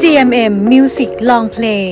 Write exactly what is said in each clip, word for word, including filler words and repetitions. จี เอ็ม เอ็ม Music Long Play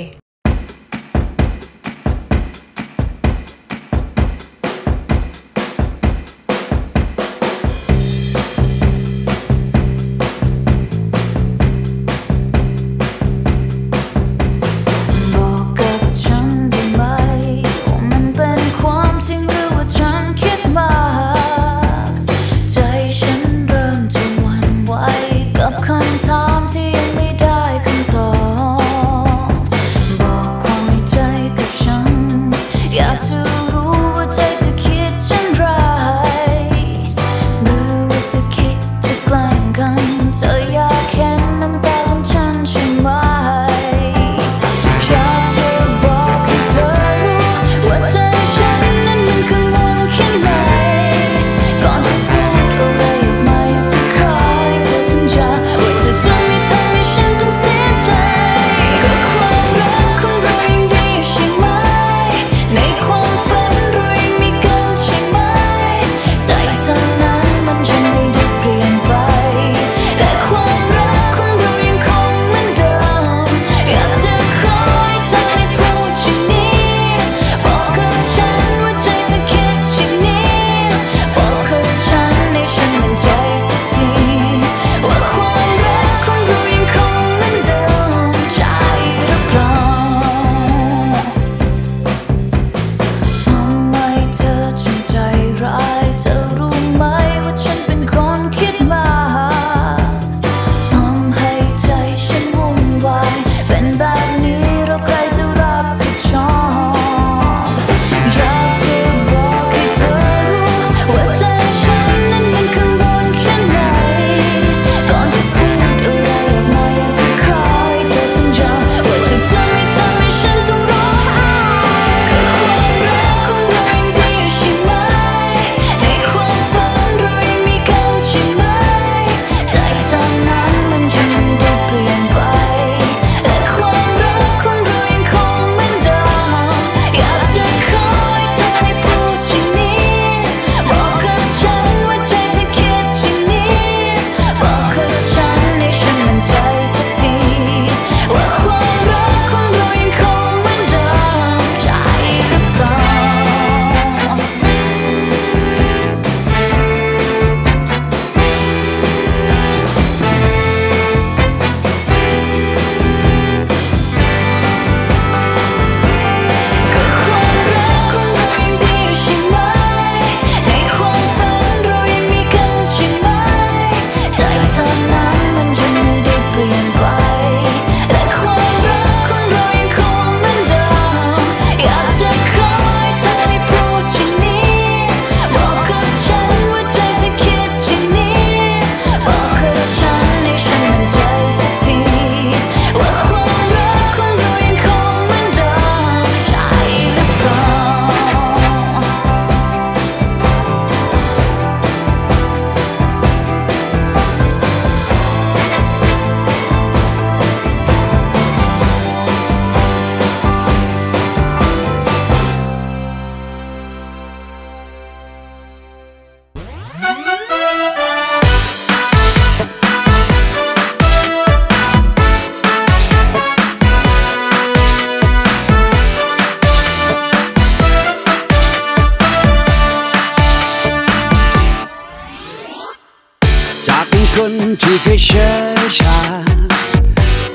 ที่เคยเชื่อชา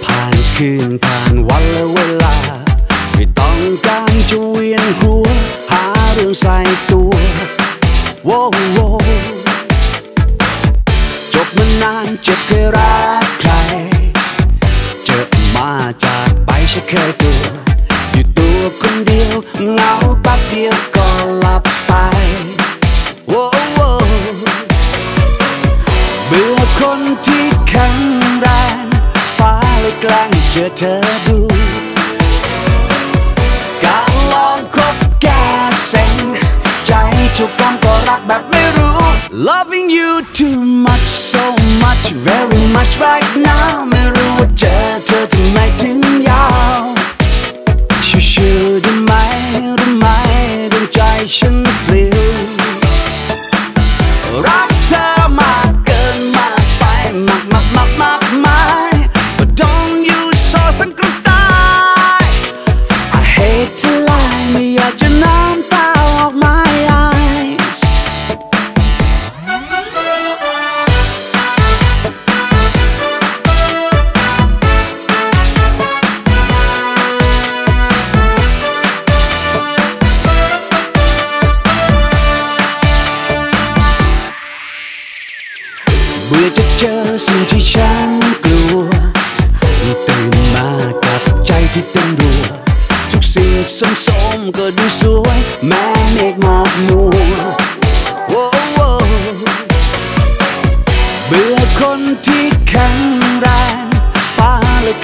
ผ่านคืนผ่านวันและเวลาไม่ต้องการจะเวียนหัวหาเรื่องใส่ตัวโว้โว้จบมานานเจ็บเคยรักใครเจอมาจากไปฉันเคยตัวอยู่ตัวคนเดียวเหงาแป๊บเดียวก็หลับไปโว้โว้เบื่อคนที่แข็งแรงฟ้าเลยกลางเจอเธอดูการลองคบแก่เซ็งใจทุกคนก็รักแบบไม่รู้ Loving you too much so much very much right now ไม่รู้ว่าเจอเธอที่ไหนถึงยาวชิวๆได้ไหมได้ไหมดวงใจฉันเปลี่ยวรักเธอมากมากมากมากมาก But don't you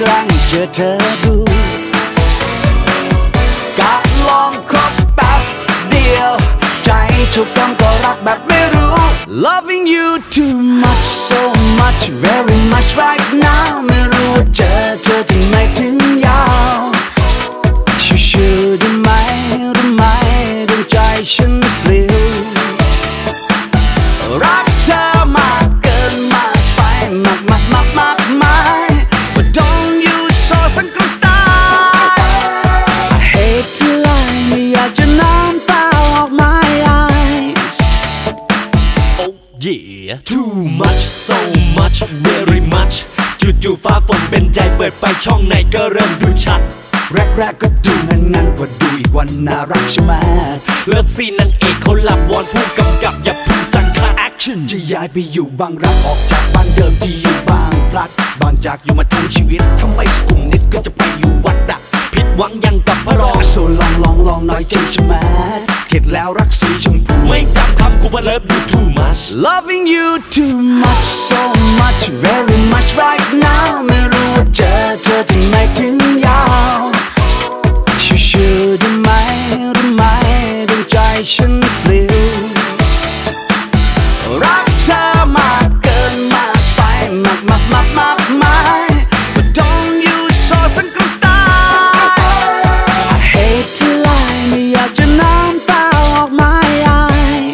กล้งเจอเธอดูกะลองคบแป๊บเดียวใจถูกต้องก็รักแบบไม่รู้ loving you too much so much very much right now ไม่รู้ว่าเจอเธอที่ไหนถึงยาวชิวๆได้ไหมรู้ไหมดวงใจฉันเปลี่ยวรักเธอมากเกินมากไปมากมากมากมากมาย but don't you so สังเกตตาย I hate to lie ไม่อยากจะน้ำตาออก my eyes oh yeah too much so much very much จู่ๆฟ้าฝนเป็นใจเปิดไฟช่องไหนก็เริ่มดูชัดแรกแรกก็ดูงั้นงั้นพอดูอีกวันน่ารักใช่ไหมเลิฟซีนางเอกเขาหลับวอนผู้กำกับอย่าพึ่งสั่งคาแอคชั่นจะย้ายไปอยู่บางรักออกจากบ้านเดิมที่อยู่บางพลัดบางจากอยู่มาทั้งชีวิตทำไมสกุลนิดก็จะไปอยู่วัดดักผิดหวังยังกับพระรองโซลองลองลองน้อยใจใช่ไหมเข็ดแล้วรักสีชมพูไม่จำคำกูว่าเลิฟ you too much loving you too much so much very much right now ไม่รู้ว่าเจอเธอที่ไหนถึงยาวชิวๆได้ไหมรู้ไหมดวงใจฉันเปลี่ยวรักเธอมากเกินมากไปมากมากมากมากมาย but don't you so สังเกตตาย I hate to lie ไม่อยากจะน้ำตาออก my eyes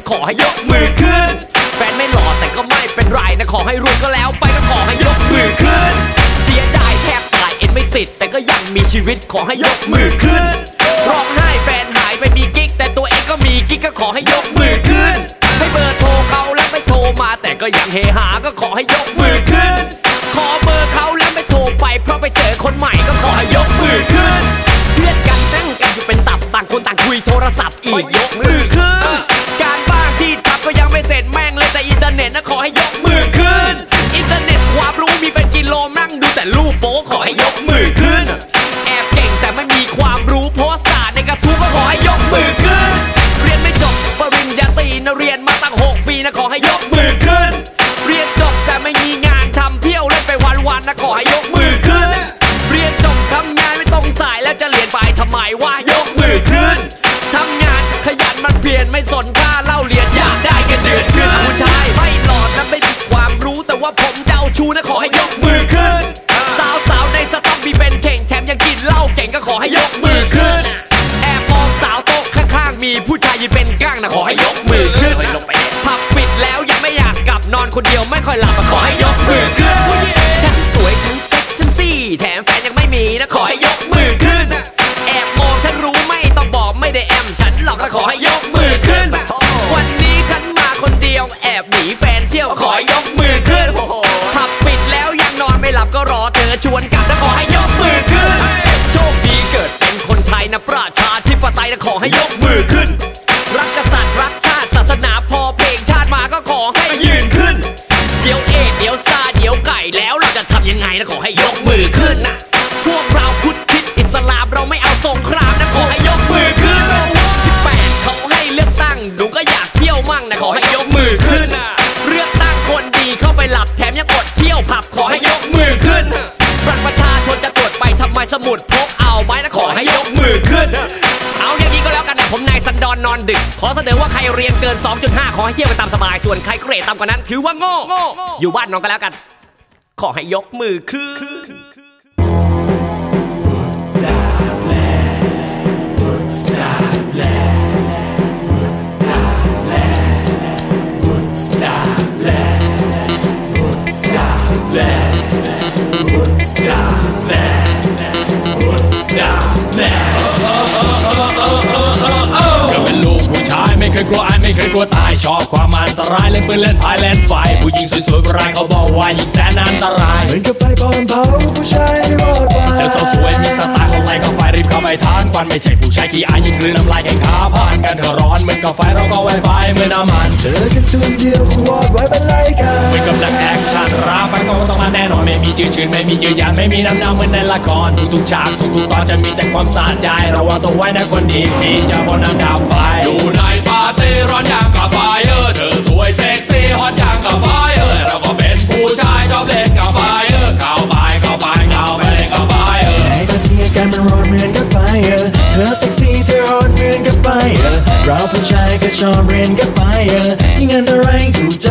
ขอให้ยกมือขึ้นร้องไห้แฟนหายไปมีกิ๊กแต่ตัวเองก็มีกิ๊กก็ขอให้ยกมือขึ้นให้เบอร์โทรเขาแล้วไม่โทรมาแต่ก็ยังเฮฮาก็ขอให้ยกมือขึ้นขอเบอร์เขาแล้วไม่โทรไปเพราะไปเจอคนใหม่ก็ขอให้ยกมือขึ้นเพื่อนกันนั่งกันอยู่เป็นตับต่างคนต่างคุยโทรศัพท์อีกยกมือขึ้นการบ้านที่ทำก็ยังไม่เสร็จแม่งเลยแต่อินเทอร์เน็ตนะขอให้ยกมือขึ้นอินเทอร์เน็ตความรู้มีเป็นกิโลนั่งดูแต่รูปโป๊ขอให้ยกมือขึ้นขอให้ยกมือขึ้นผับปิดแล้วยังไม่อยากกลับนอนคนเดียวไม่ค่อยหลับขอให้ยกมือขึ้นฉันสวยฉันเซ็กฉันซี่แถมแฟนยังไม่มีนะขอให้ยกมือขึ้นแอบมองฉันรู้ไม่ต้องบอกไม่ได้แอมฉันหลอกนะขอให้ยกมือขึ้นวันนี้ฉันมาคนเดียวแอบหนีแฟนเที่ยวขอให้ยกมือขึ้นผับปิดแล้วยังนอนไม่หลับก็รอเธอชวนกลับนะขอให้ยกมือขึ้นโชคดีเกิดเป็นคนไทยนะประชาธิปไตยนะขอให้ยกมือขึ้นรักกษัตริย์รักชาติศาสนาพอเพลงชาติมาก็ขอให้ยืนขึ้นเดี๋ยวเอเดี๋ยวซาเดี๋ยวไก่แล้วเราจะทำยังไงนะขอให้ยกมือขึ้นนะพวกเราพุทธคิดอิสลามเราไม่เอาสงครามนะ มือขึ้นเอาอย่างนี้ก็แล้วกันนะผมนายสันดอนนอนดึกขอเสนอว่าใครเรียนเกิน สองจุดห้า ขอให้เที่ยวไปตามสบายส่วนใครเกรดต่ำกว่านั้นถือว่าโง่อยู่บ้านนอนกันแล้วกันขอให้ยกมือขึ้นไม่เคยกลัวอายไม่เคยกลัวตายชอบความอันตรายเล่นปืนเล่นพายเล่นไฟผู้หญิงสวยๆโบราณเขาบอกว่าหญิงแสนอันตรายเหมือนกับไฟบอลเผาผู้ชายรอดไปเจอสาวสวยมีสไตล์ของไล่เข้าไฟรีบเข้าไปทานฟันไม่ใช่ผู้ชายขี้อายยิงกลืนน้ำลายแข่งขาผ่านกันเธอร้อนเหมือนกับไฟเราก็ไวไฟเหมือนน้ำมันเจอกันตัวเดียวคงวอดไว้เป็นไรกันเหมือนกับนักแอคชั่นราฟันก็ต้องมาแน่นอนไม่มีจืดชืนไม่มียืนยันไม่มีน้ำหนักเหมือนในละครทุกๆฉากทุกๆตอนจะมีแต่ความสะใจระวังตัวไว้นะคนดีดีจะบนน้ำดับไฟอยู่ในปาร์ตี้ร้อนอย่างกับไฟเออเธอสวยเซ็กซี่ฮอตอย่างกับไฟเออเราก็เป็นผู้ชายชอบเล่นกับไฟเออเข้าไปเข้าไปเข้าไปเล่นกับไฟเออไอ้คนที่กันมันร้อนเหมือนกับไฟเออเธอเซ็กซี่เธอฮอตเหมือนกับไฟเออเราผู้ชายก็ชอบเล่นกับไฟเออยิ่งอะไรถูกใจ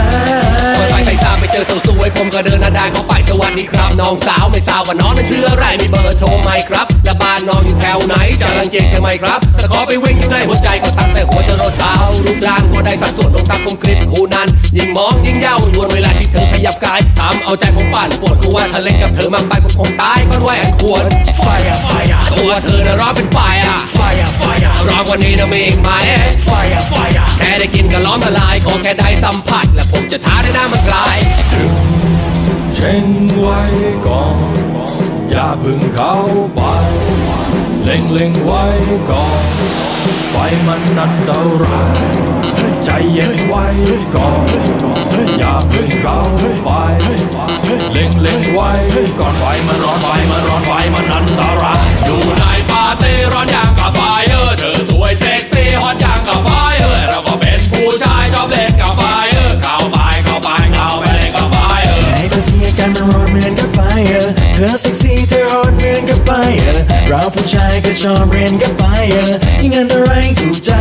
ไปเจอสาวสวยผมก็เดินนาดานเข้าไปสวัสดีครับน้องสาวไม่ทราบว่าน้องนั้นชื่ออะไรมีเบอร์โทรไหมครับและบ้านน้องอยู่แถวไหนจะรังเกียจกันไหมครับแต่ขอไปวิ่งอยู่ในหัวใจก็ตั้งแต่หัวจรดเท้ารูปร่างก็ได้สัดส่วนตรงตามคมกริบคู่นั้นยิ่งมองยิ่งเย้ายวนเวลาที่เธอขยับกายทำเอาใจผมปั่นปวดกลัวถ้าเล่นกับเธอมากไปผมคงตายก็ไหวอันควรไฟอะไฟอะตัวเธอน่ะร้อนเป็นไฟอะไฟอะไฟอะร้อนกว่านี้นะมีอีกไหมไฟอะไฟอะแค่ได้กินก็ล้อมละลายขอแค่ได้สัมผัสและผมจะท้าได้หน้ามันกลายฉันไว้ก่อนอย่าพึ่งเข้าไปเล็งเล็งไว้ก่อนไฟมันนั้นเท่าไรใจเย็นไว้ก่อนอย่าพึ่งเข้าไปเล็งเล็งไว้ก่อนไฟมันร้อนไฟมันร้อนไฟมันนั้นเท่าไรอยู่ในปาร์ตี้ร้อนอย่างกับไฟเออเธอสวยเซ็กซี่ฮอตอย่างกับไฟเออเราก็เป็นผู้ชายชอบเล่นกับไฟเออเข้าไปเข้าไปเข้าไปเล่นกับไฟเออไอ้คนที่กันมันร้อนเหมือนกับไฟเออเธอเซ็กซี่เธอฮอตเหมือนกับไฟเออเราผู้ชายก็ชอบเล่นกับไฟเออยิ่งอันตรายถูกใจ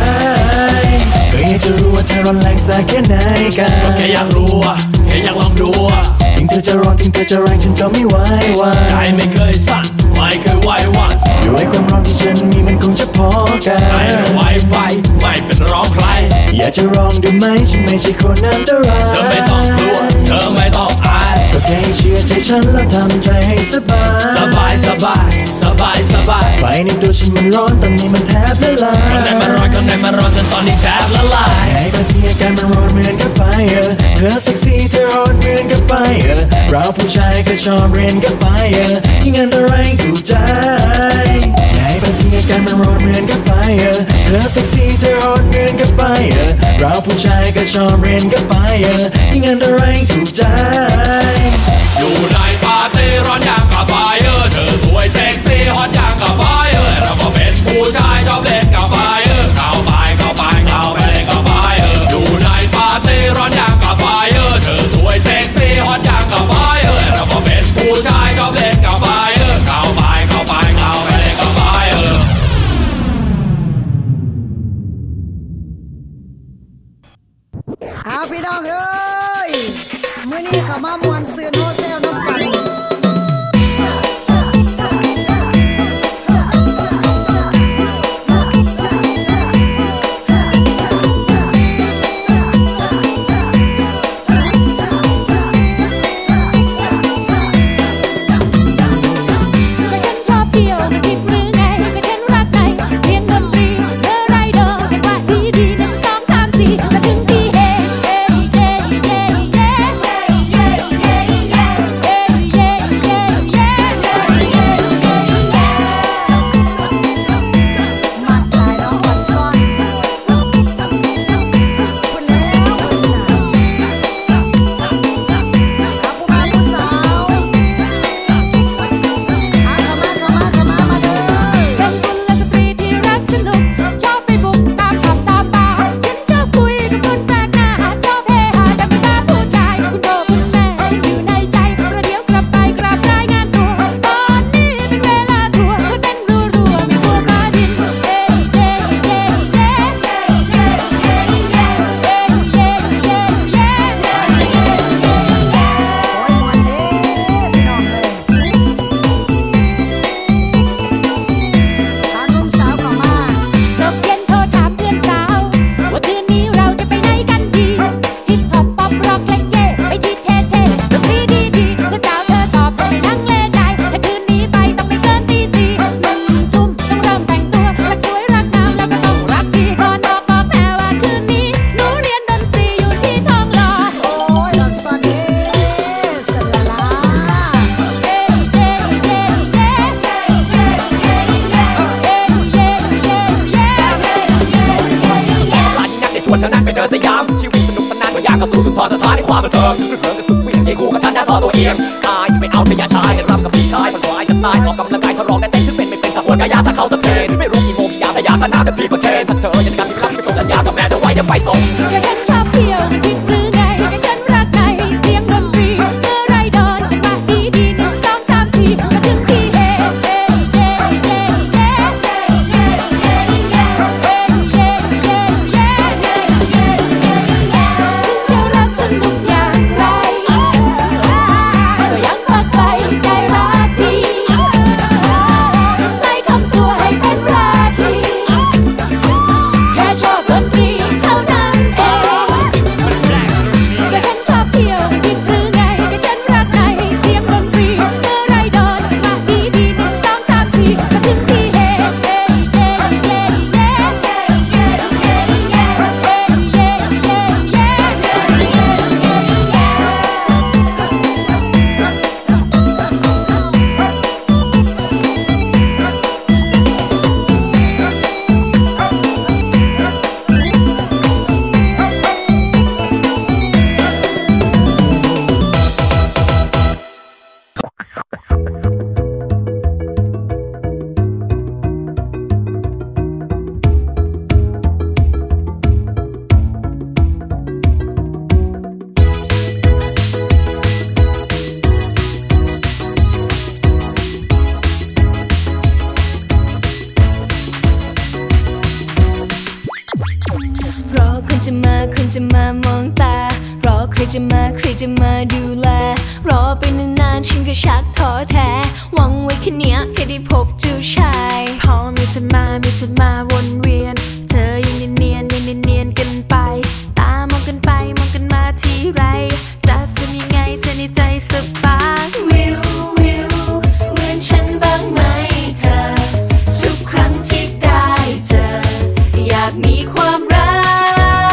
ก็อยากจะรู้ว่าเธอร้อนแรงสักแค่ไหนกันก็แค่อยากรู้อะแค่อยากลองดูอะถึงเธอจะร้อนถึงเธอจะแรงฉันก็ไม่ไหววะใจไม่เคยสั่นไม่เคยไหววะด้วยความร้อนที่ฉันมีมันคงจะพอกันไม่เป็นไวไฟไม่เป็นร้องใครอยากจะร้องดูไหมฉันไม่ใช่คนอันตรายเธอไม่ต้องกลัวเธอไม่ต้องอายก็แค่เชื่อใจฉันแล้วทำใจให้สบายสบายสบายสบายสบายไฟในตัวฉันมันร้อนตอนนี้มันแทบละลายข้างในมันร้อนข้างในมันร้อนจนตอนนี้แทบละลายไอ้คนที่กันมันร้อนเหมือนกับไฟเออเธอเซ็กซี่เธอร้อนเหมือนกับไฟเออเราผู้ชายก็ชอบเล่นกับไฟเออยิ่งอันตรายถูกใจไอ้คนที่กันมันร้อนเหมือนกับไฟเออเธอเซ็กซี่เธอร้อนเหมือนกับไฟเออเราผู้ชายก็ชอบเล่นกับไฟเออยิ่งอันตรายถูกใจอยู่ในปาร์ตี้ร้อนอย่างกับไฟเออเธอสวยเซ็กซี่ฮอตอย่างกับไฟเออเราก็เป็นผู้ชายชอบเล่นกับไฟเออเข้าไปเข้าไปเข้าไปเล่นกับไฟเอออยู่ในปาร์ตี้ร้อนอย่างกับไฟเออเธอสวยเซ็กซี่ฮอตอย่างกับไฟเออเราก็เป็นผู้ชายชอบเล่นกับไฟเออเข้าไปเข้าไปเข้าไปเล่นกับไฟเออเอาพี่น้องเอ้ยมื้อนี้ก็มามวนซื่นโฮเซลน้ำกัน เดินสยามชีวิตสนุกสนานก็ยากกระสู้สุนทรสถานในความบันเทิงเหินกันสุดวิ่งเย่คู่กับฉันน่าซ่อนตัวเองกายไม่เอาแต่ยาชายรำกับผีชายฝันร้ายจะตายออกกำลังกายทดลองได้เต้นถึงเป็นไม่เป็นสักวันกายาจะเข้าตะเพนไม่รู้กี่โมงกี่ยามแต่ยาท่าน้ำแต่ผีประเคนถ้าเธอยังกำลังรับไม่สมสัญญากับแม่จะไว้จะไปส่งก็ฉันชอบเที่ยวกินหรือไงก็ฉันรักไงเสียงดนตรีเมื่อไรดอนจะมาดีดีซ้อมสามทีมาถึงที่เย่เย่เย่เย่เย่เย่เย่เย่เย่เย่เย่เย่เย่เย่เย่เย่ถึงจะรักสนุกอย่างไรก็ยังฝากไว้ใจรักดีไม่ทำตัวให้เป็นราคีแค่ชอบดนตรีเท่านั้นเองก็ฉันชอบเที่ยวกินหรือไงก็ฉันรักไงเสียงดนตรีเมื่อไรดอนจะมาดีดีซ้อมสามทีมาถึงที่เย่เย่เย่เย่เย่เย่เย่เย่เย่เย่เย่เย่เย่เย่เย่รอคนจะมาคนจะมามองตารอใครจะมาใครจะมาดูแลรอไปนานๆฉันก็ชักท้อแท้หวังไว้แค่เนี้ยแค่ได้พบเจ้าชายพอมีเธอมามีเธอมาวนเวียนเธอยังเนียนยังเนียนกันไปตามองกันไปมองกันมาทีไรจะทำยังไงเธอในใจสบายวิววิวเหมือนฉันบ้างไหมเธอทุกครั้งที่ได้เจออยากมีความรัก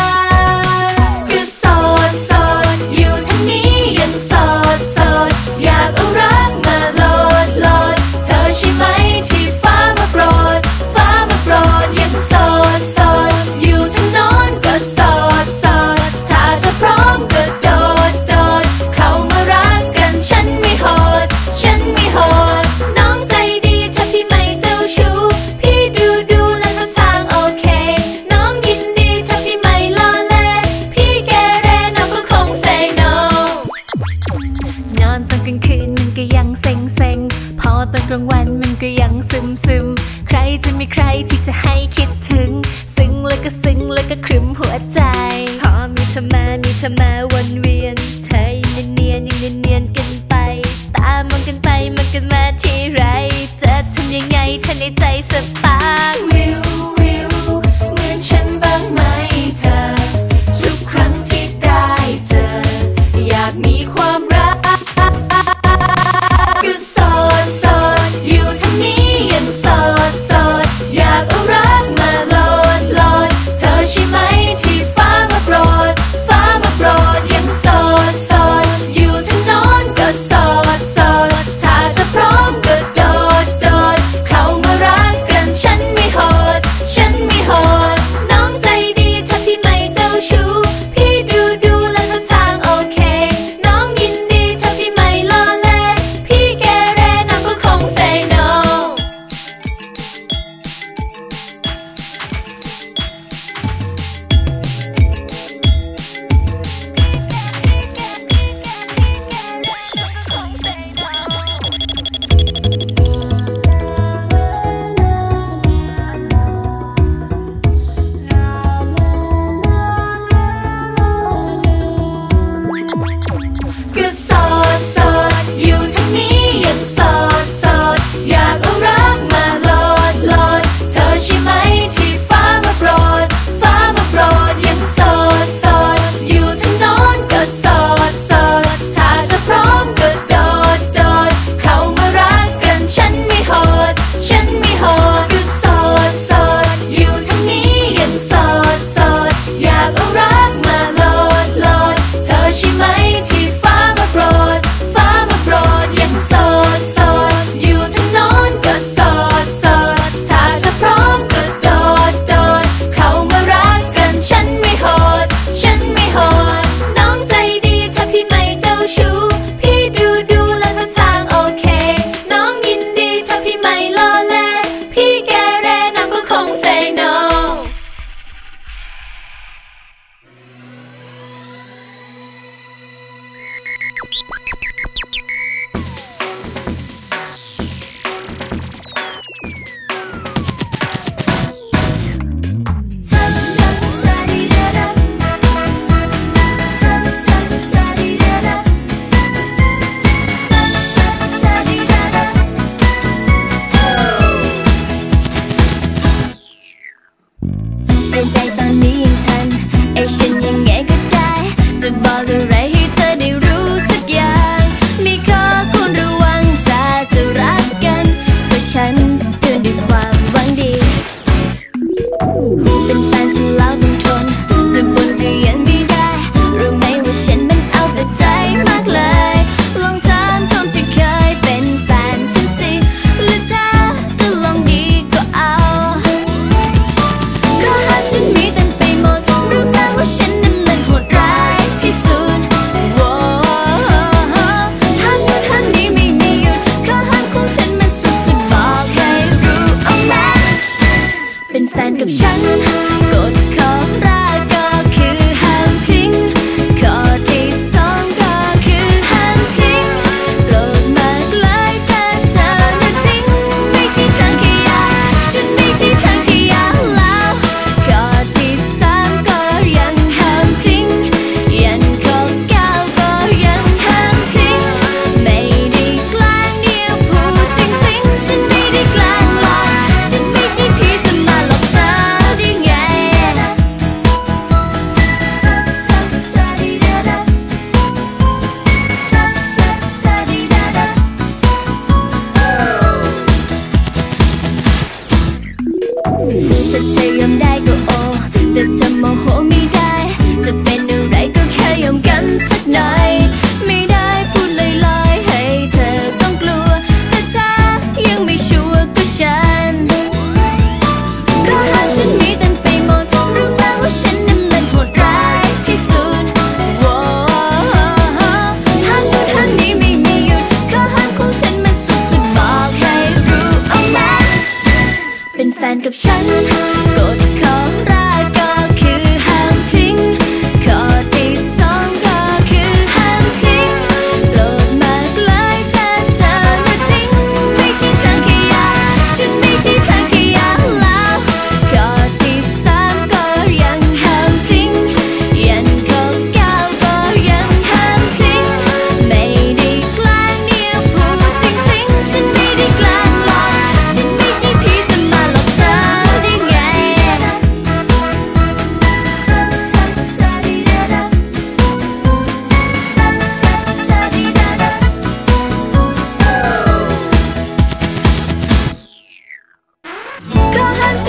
ถ้าเธอยอมได้ก็โอแต่เธอโมโหไม่ได้จะเป็นอะไรก็แค่ยอมกันสักหน่อยไม่ได้พูดลอยๆให้เธอต้องกลัวแต่เธอยังไม่ชัวร์กับฉันก็หากฉันมีเต็มไปหมดรู้บ้างว่าฉันนั้นมันโหดร้ายที่สุดห้ามพูดห้ามนี้ไม่มีหยุดข้อห้ามของฉันมันสุดๆบอกให้รู้เอาไหมเป็นแฟนกับฉันกฎของเราฉั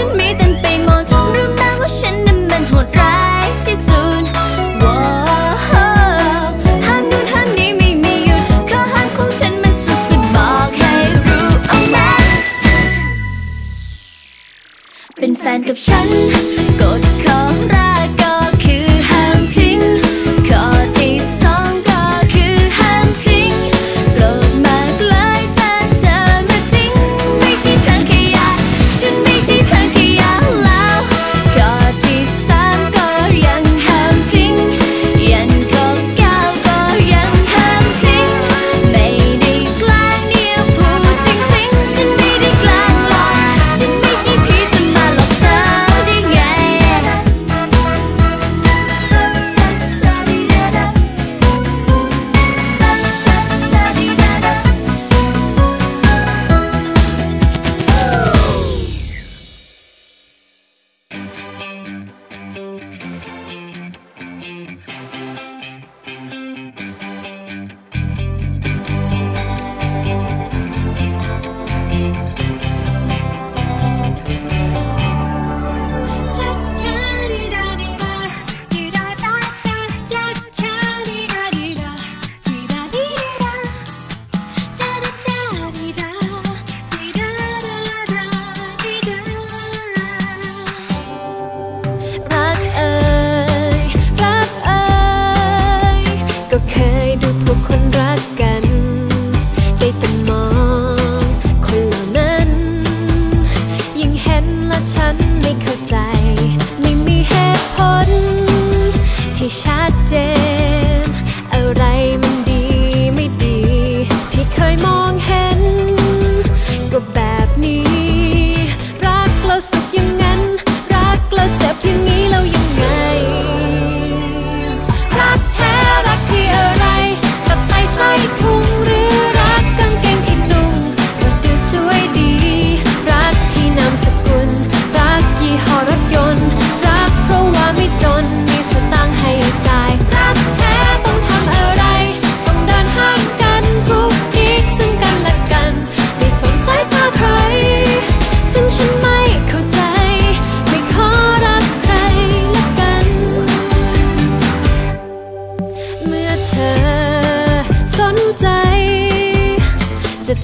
นมีเต็มไปหมดรู้ไหมว่าฉันนั้นมันโหดร้ายที่สุดห้ามนู่นห้ามนี้ไม่มีหยุดข้อห้ามของฉันมันสุดๆบอกให้รู้เอาไหมเป็นแฟนกับฉันกฎของรักก็คือห้ามทิ้งข้อที่สองก็คือห้ามทิ้งโปรดมากเลยถ้าเธอมาทิ้งไม่ใช่ทางขยะฉันไม่ใช่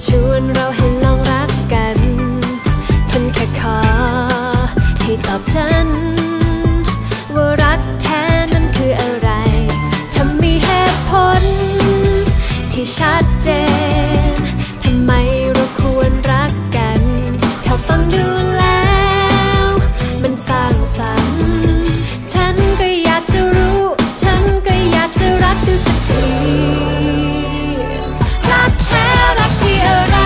ชวนเราให้ลองรักกันฉันแค่ขอให้ตอบฉันว่ารักแท้นั้นคืออะไรทำไมเหตุผลที่ชัดเจนทำไมเราควรรักกันถ้าฟังดูแล้วมันสร้างสรรค์ฉันก็อยากจะรู้ฉันก็อยากจะรักดูสักทีรักแท้รักที่อะไร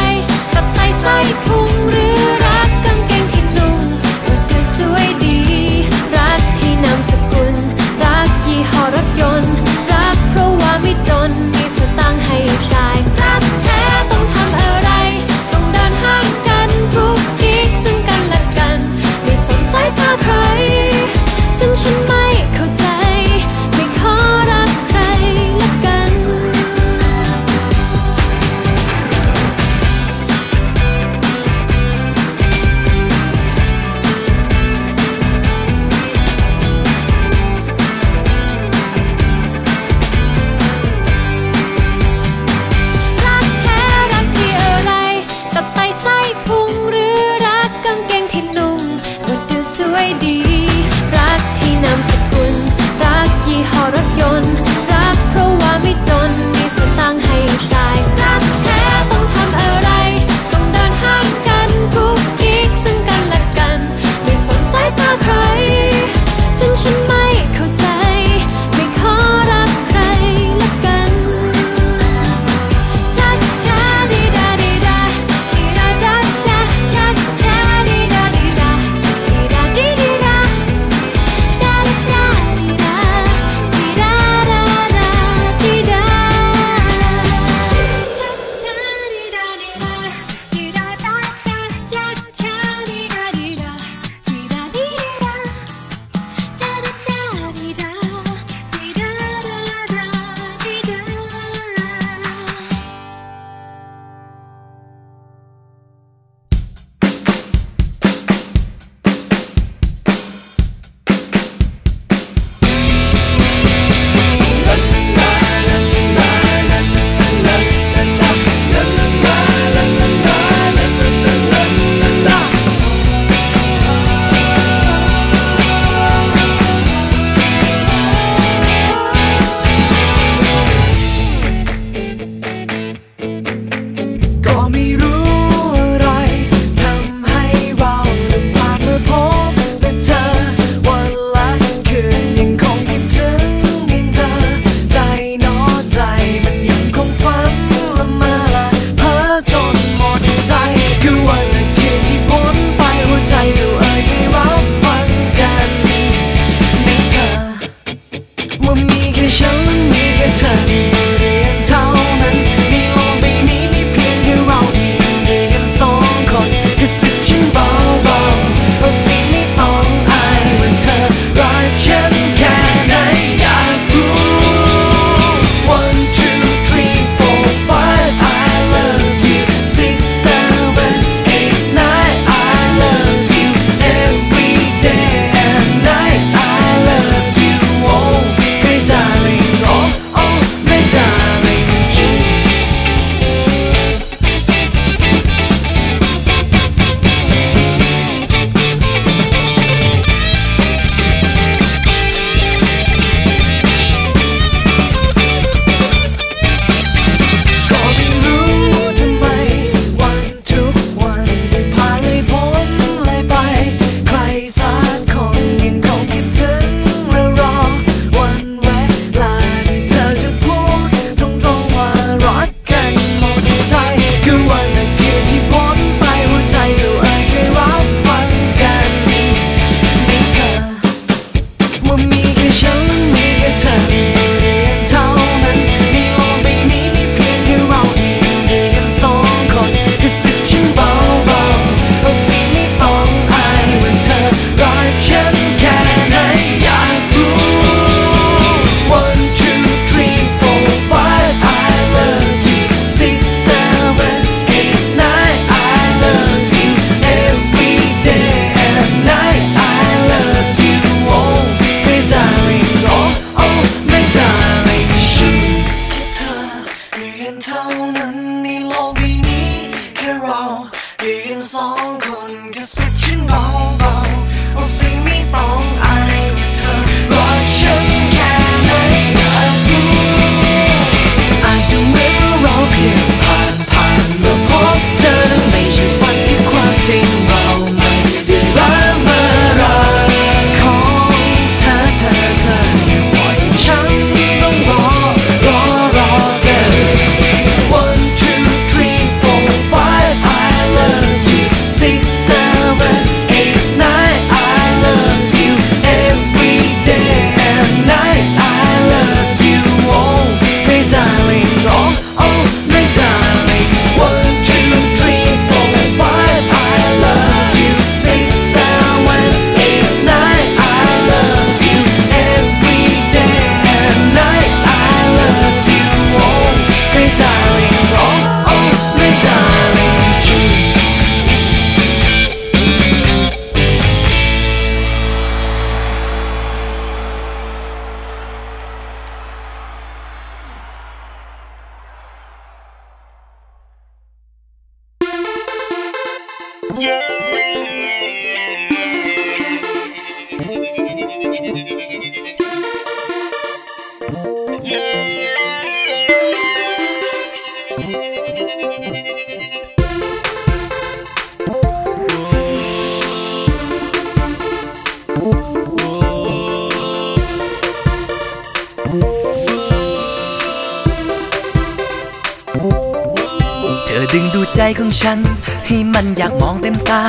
ใจของฉันให้มันอยากมองเต็มตา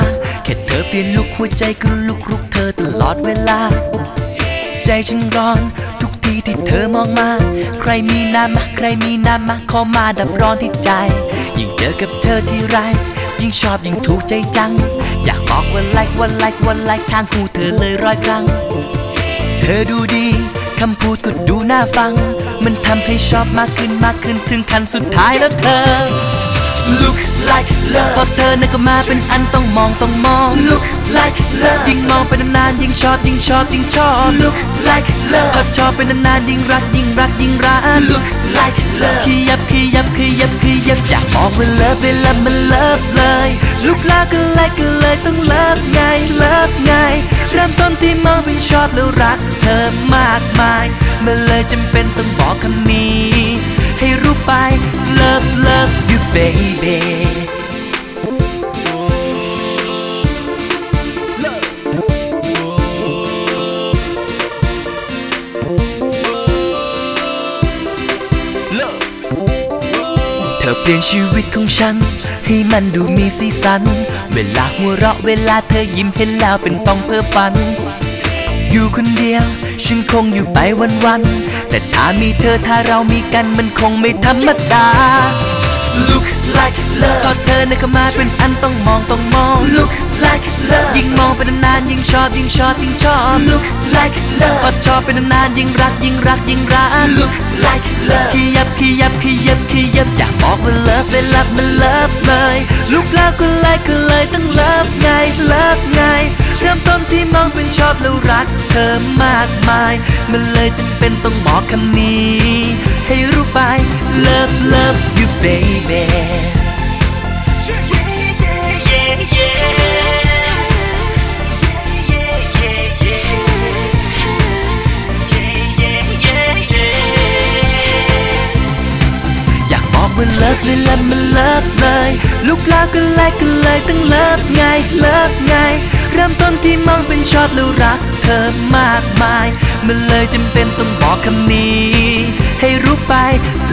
แค่เธอเปลี่ยนลุกหัวใจก็ลุกรุกเธอตลอดเวลาใจฉันร้อนทุกทีที่เธอมองมาใครมีน้ำมาใครมีน้ำมาขอมาดับร้อนที่ใจยิ่งเจอกับเธอที่ไรยิ่งชอบยิ่งถูกใจจังอยากบอกว่าไลค์ว่าไลค์ว่าไลค์ทางคู่เธอเลยร้อยครั้งเธอดูดีคำพูดก็ดูน่าฟังมันทำให้ชอบมากขึ้นมากขึ้นถึงขั้นสุดท้ายแล้วเธอ Look like love พอเธอนั้นก็มาเป็นอันต้องมองต้องมอง Look like love ยิ่งมองไปนานๆยิ่งชอบยิ่งชอบยิ่งชอบ Look like love พอชอบไปนานๆยิ่งรักยิ่งรักยิ่งรัก Look like love ขยับขยับขยับขยับอยากบอกว่า love เวลามัน love เลย Look like like ก็เลยต้อง love ไง love ไงเริ่มต้นที่มองเป็นชอบแล้วรักเธอมากมายมันเลยจำเป็นต้องบอกคำนี้ให้รู้ไป Love love you babyเธอเปลี่ยนชีวิตของฉันให้มันดูมีสีสันเวลาหัวเราะเวลาเธอยิ้มเห็นแล้วเป็นต้องเพ้อฝันอยู่คนเดียวฉันคงอยู่ไปวันๆแต่ถ้ามีเธอถ้าเรามีกันมันคงไม่ธรรมดา Look like love พอเธอนั้นก็มาเป็นอันต้องมองต้องมอง Look like love ยิ่งมองไปนานๆยิ่งชอบยิ่งชอบยิ่งชอบ Look like love พอชอบไปนานๆยิ่งรักยิ่งรักยิ่งรัก Look like love ขยับขยับขยับขยับอยากบอกว่า love เวลามัน love เลย Look likeก็เลยก็เลยต้อง love ไง love ไงเริ่มต้นที่มองเป็นชอบแล้วรักเธอมากมายมันเลยจำเป็นต้องบอกคำนี้ให้รู้ไป Love love you babyอยากบอกว่า Love เลย Love มัน Love เลยลูกแล้วก็เลยก็เลยต้อง Love ไง Love ไงเริ่มต้นที่มองเป็นชอบแล้วรักเธอมากมายมันเลยจำเป็นต้องบอกคำนี้ให้รู้ไป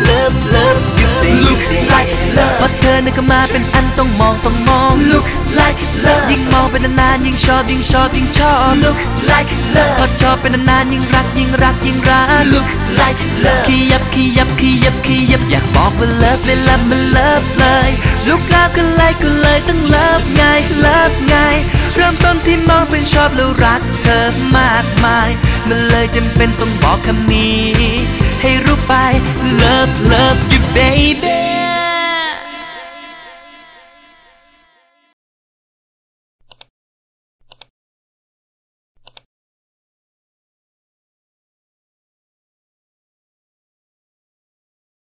Love love you baby Look like love พอเธอนั้นก็มาเป็นอันต้องมองต้องมอง Look like love ยิ่งมองไปนานๆยิ่งชอบยิ่งชอบยิ่งชอบ Look like love พอชอบไปนานๆยิ่งรักยิ่งรักยิ่งรัก Look like love ขยับขยับขยับขยับอยากบอกว่า Love เลย Love มัน Love เลย Look like ก็เลยก็เลยต้อง Love ไง Love ไงเริ่มต้นที่มองเป็นชอบแล้วรักเธอมากมายมันเลยจำเป็นต้องบอกคำนี้ให้รู้ไป Love love you baby